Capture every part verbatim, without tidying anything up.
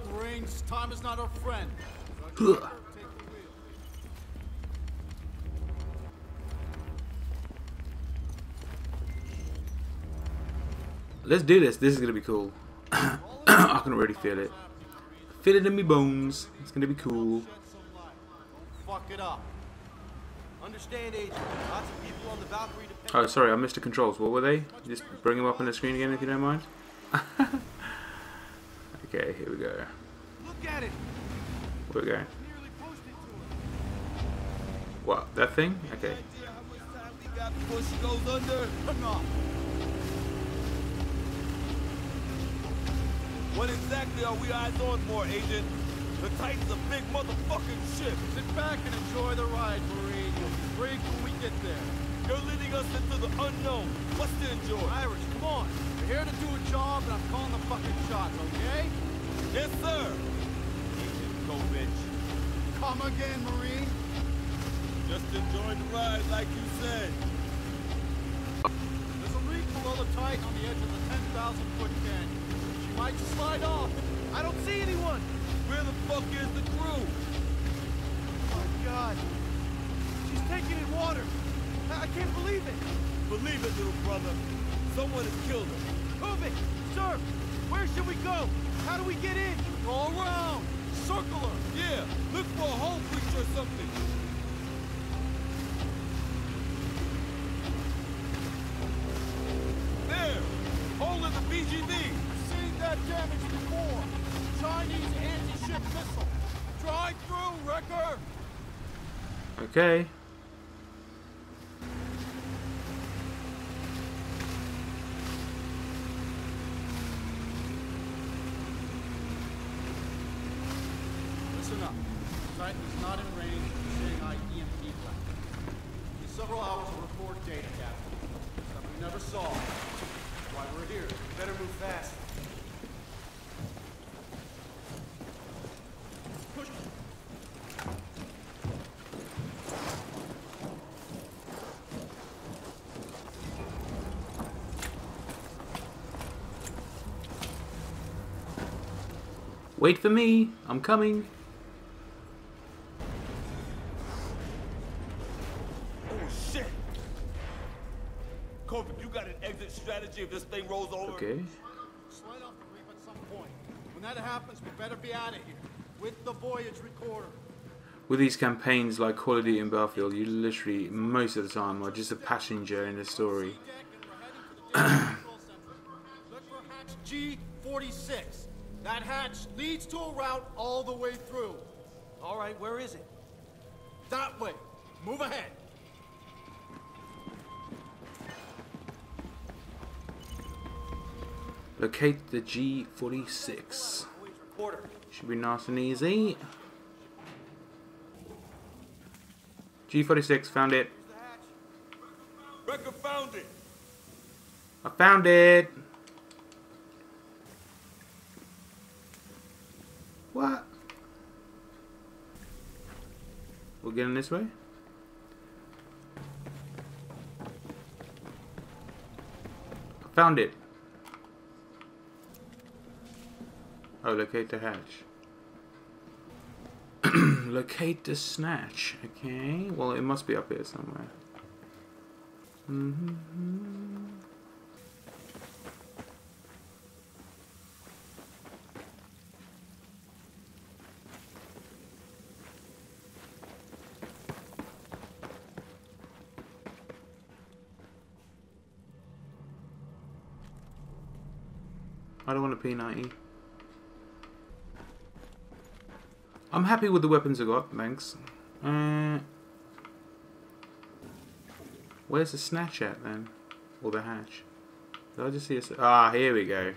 up, Marines. Time is not our friend. So let's do this. This is gonna be cool. I can already feel it. Feel it in me bones. It's gonna be cool. Fuck it up. Understand, agent. Lots of people on the Valkyrie. Oh, sorry, I missed the controls. What were they? Just bring them up on the screen again, if you don't mind. Okay, here we go. Look at it. Where we going? What? That thing? Okay. What exactly are we eyes on for, Agent? The Titan's a big motherfucking ship. Sit back and enjoy the ride, Marine. You'll be brave when we get there. You're leading us into the unknown. What's to enjoy? Irish, come on. We're here to do a job, and I'm calling the fucking shots, okay? Yes, sir. Agent, go, bitch. Come again, Marine. Just enjoy the ride, like you said. There's a leak below the Titan on the edge of the ten thousand foot canyon. Might slide off. I don't see anyone. Where the fuck is the crew? Oh my God. She's taking in water. I, I can't believe it. Believe it, little brother. Someone has killed her. Move it, sir. Where should we go? How do we get in? Go around. Circle her. Yeah. Look for a hole breach or something. There. Hole in the B G V. That damage before. Chinese anti-ship missile. Drive through, Wrecker. Okay. Listen up. Titan is not in range of the Shanghai E M P weapon. In several hours we'll report data capture. Stuff we never saw. Why we're here. We better move fast. Wait for me, I'm coming. Oh shit! Corbin, you got an exit strategy if this thing rolls over. Okay. Slide off the reef at some point. When that happens, we better be out of here. With the Voyage Recorder. With these campaigns like Call of Duty and Battlefield, you literally, most of the time, are just a passenger in the story. Look for hatch G forty-six. That hatch leads to a route all the way through. All right, where is it? That way. Move ahead. Locate the G forty-six. Should be nice and easy. G forty-six, found it. Wrecker found it. I found it. What? We're getting this way? I found it. Oh, locate the hatch. Locate the snatch. Okay. Well, it must be up here somewhere. Mm-hmm. I don't want a P ninety. I'm happy with the weapons I got, thanks. Uh, where's the snatch at then? Or the hatch? Did I just see a... Ah, here we go.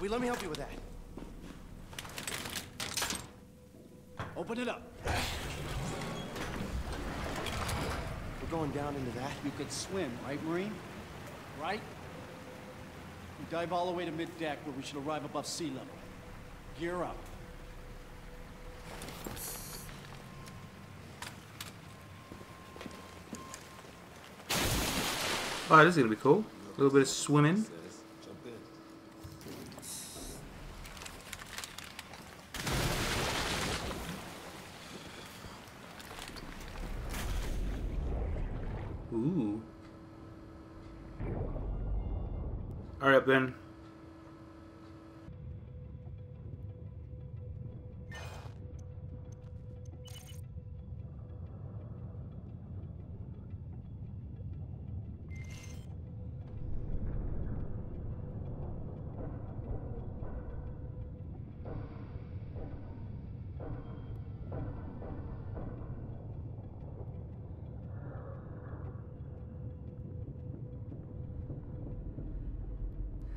Wait, let me help you with that. Open it up. Going down into that. You could swim, right, Marine? Right? We dive all the way to mid-deck where we should arrive above sea level. Gear up. Alright, this is gonna be cool. A little bit of swimming. Ooh. Alright then.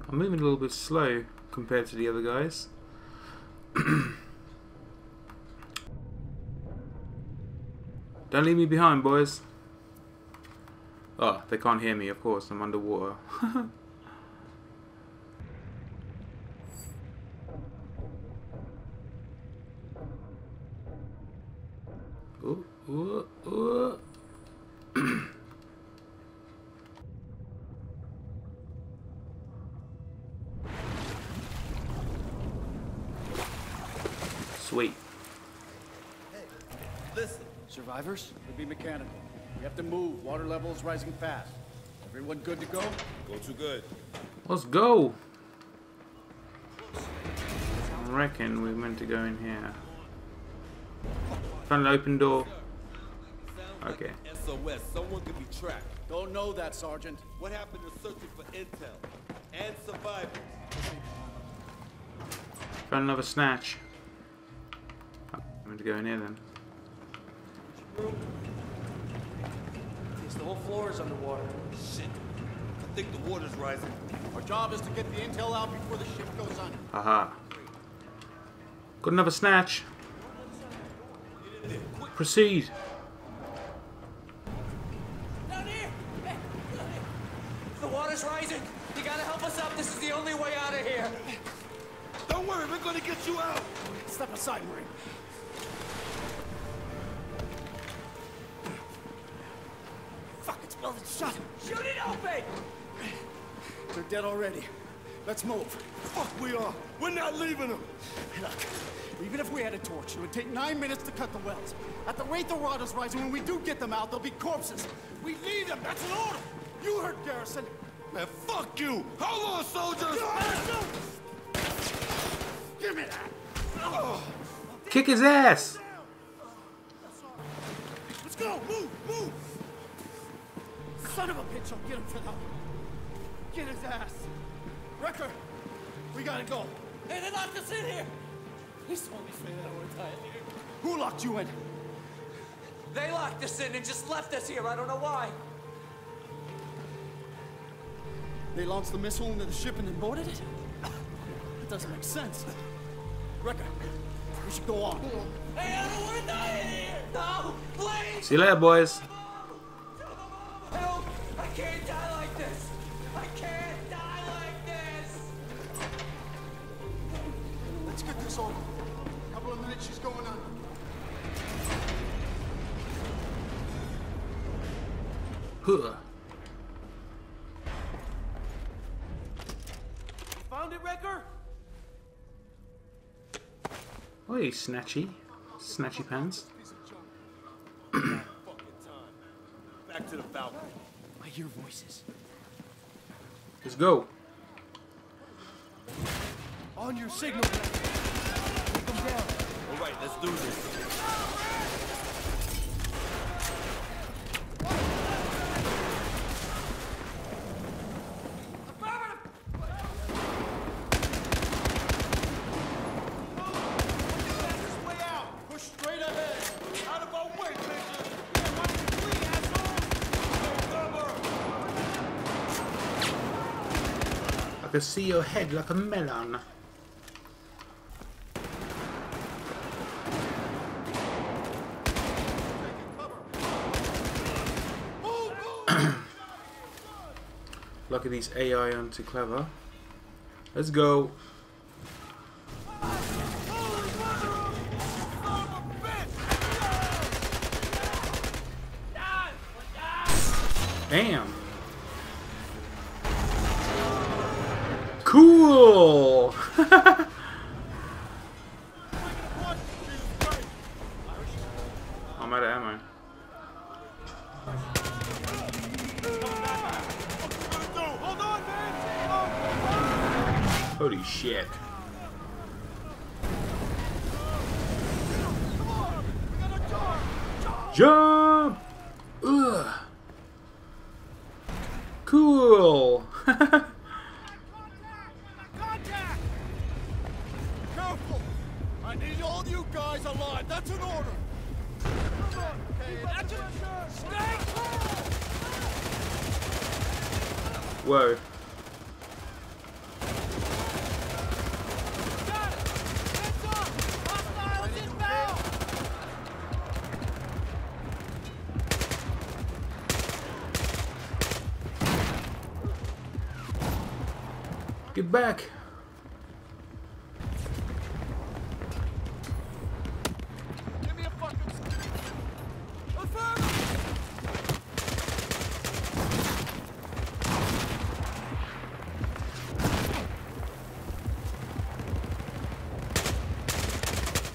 I'm moving a little bit slow compared to the other guys. Don't leave me behind, boys. Oh, they can't hear me, of course. I'm underwater. Ooh, ooh, ooh. Wait. Hey, listen. Survivors would be mechanical. We have to move. Water level is rising fast. Everyone good to go? Go too good. Let's go. I reckon we're meant to go in here. Found an open door. Okay. S O S. Someone could be tracked. Don't know that, Sergeant. What happened to searching for intel and survivors? Found another snatch. I'm going to go in here then. The whole floor is underwater. Shit. I think the water's rising. Our job is to get the intel out before the ship goes under. Aha. Got another snatch. Proceed. Down here. The water's rising. You gotta help us up. This is the only way out of here. Don't worry, we're gonna get you out. Step aside, Marine. Shut him. Shoot it open! They're dead already. Let's move. Fuck, we are. We're not leaving them. Look, even if we had a torch, it would take nine minutes to cut the welds. At the rate the water's rising, when we do get them out, they'll be corpses. We need them. That's an order. You heard Garrison. Man, fuck you. Hold on, soldiers. Give me that. Oh. Kick his ass. Let's go. Move. Move. Son of a bitch, I'll get him for that. Get his ass. Wrecker, we gotta go. Hey, they locked us in here. Please told me that I want to die in here. Who locked you in? They locked us in and just left us here. I don't know why. They launched the missile into the ship and then boarded it? That doesn't make sense. Wrecker, we should go on. Hey, I don't want to die in here. No, please. See you later, boys. Help! I can't die like this! I can't die like this! Let's get this over. Couple of minutes, she's going on. Huh. Found it, Wrecker? Oi, snatchy. Snatchy pants. Back to the balcony. I hear voices. Let's go. On your signal. Take them down. All right, let's do this. This way out. Push straight ahead. Out of our way, bitches. I see your head like a melon. Lucky these A I aren't too clever. Let's go. Damn. Cool! I'm out of ammo. Holy shit. Jump! Ugh. Cool. Careful! I need all you guys alive. That's an order. Come on, okay. Stay clear. Whoa. Get back! Give me a fucking...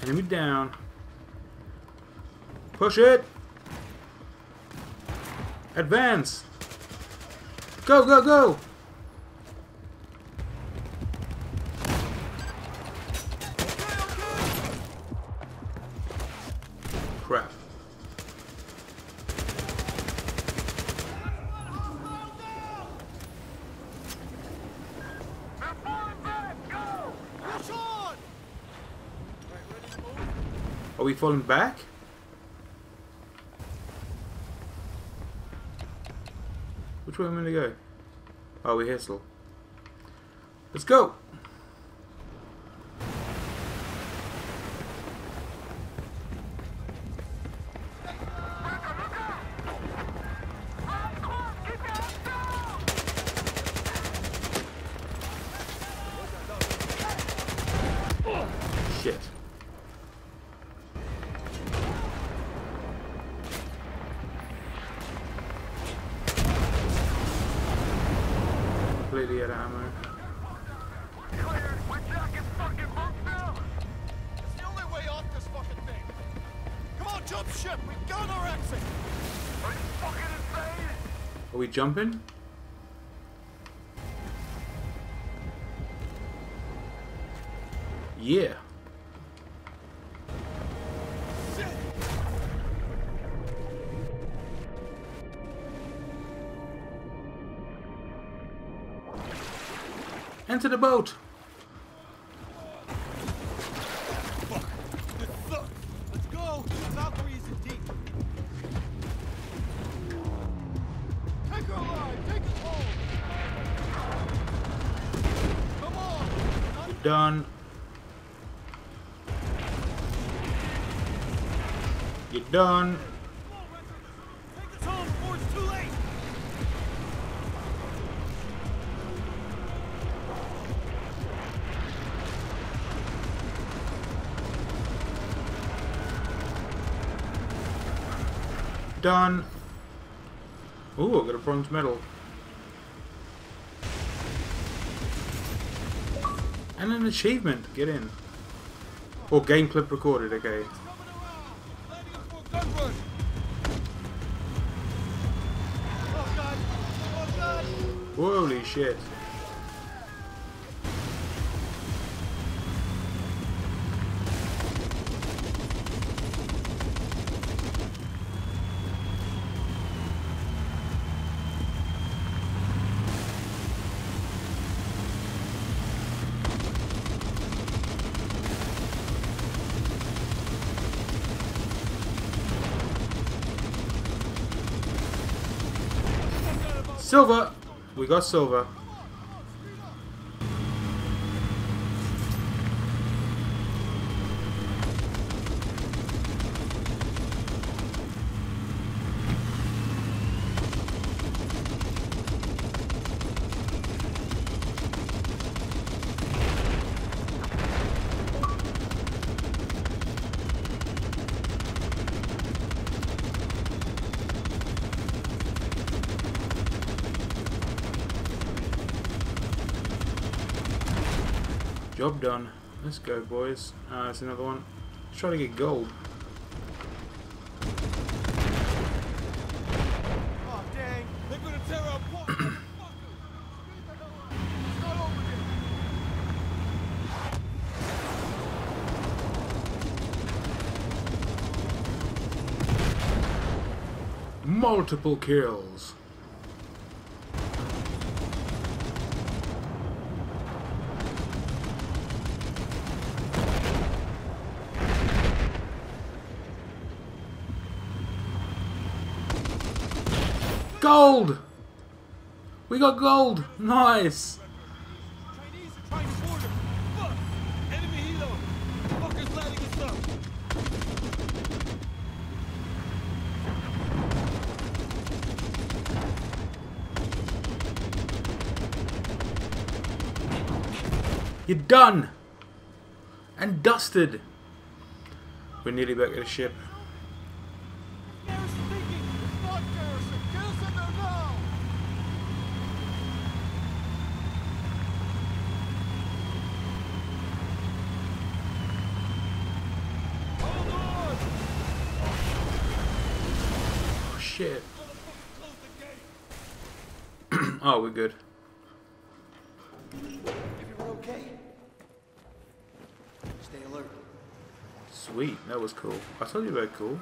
Enemy down. Push it! Advance! Go, go, go! Are we falling back? Which way am I going to go? Oh, we're here still. Let's go! Completely out of ammo. Clear. We're jacking fucking bunk now. It's the only way off this fucking thing. Come on, jump ship. We got our exit. Are you fucking insane? Are we jumping? Yeah. Enter the boat! Fuck. Fuck. Let's go! Valkyrie is in deep. Take her alive! Take us home! Come on! We're done. You're done. Done. Ooh, I got a bronze medal. And an achievement. Get in. Oh, game clip recorded. Okay. Holy shit. Silver! We got silver. Job done. Let's go, boys. Uh, that's another one. Let's try to get gold. Oh, dang. They're gonna tear up. It's not over yet. multiple kills. Gold! We got gold! Nice! You're done! And dusted! We're nearly back at the ship. Oh, we're good. If you're okay, stay alert. Sweet, that was cool. I told you about cool.